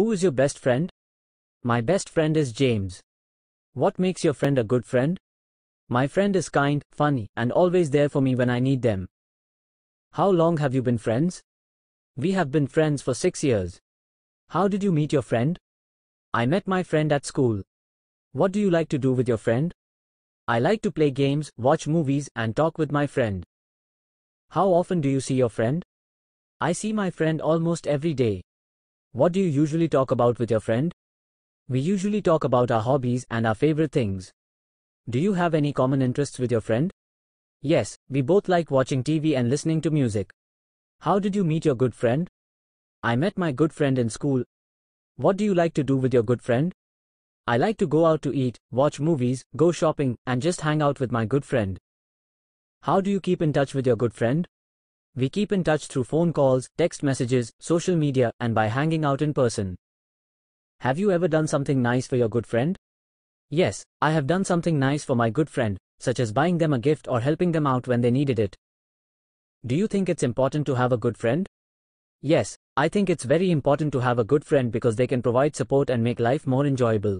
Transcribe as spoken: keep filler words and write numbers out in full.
Who is your best friend? My best friend is James. What makes your friend a good friend? My friend is kind, funny, and always there for me when I need them. How long have you been friends? We have been friends for six years. How did you meet your friend? I met my friend at school. What do you like to do with your friend? I like to play games, watch movies, and talk with my friend. How often do you see your friend? I see my friend almost every day. What do you usually talk about with your friend? We usually talk about our hobbies and our favorite things. Do you have any common interests with your friend? Yes, we both like watching T V and listening to music. How did you meet your good friend? I met my good friend in school. What do you like to do with your good friend? I like to go out to eat, watch movies, go shopping, and just hang out with my good friend. How do you keep in touch with your good friend? We keep in touch through phone calls, text messages, social media, and by hanging out in person. Have you ever done something nice for your good friend? Yes, I have done something nice for my good friend, such as buying them a gift or helping them out when they needed it. Do you think it's important to have a good friend? Yes, I think it's very important to have a good friend because they can provide support and make life more enjoyable.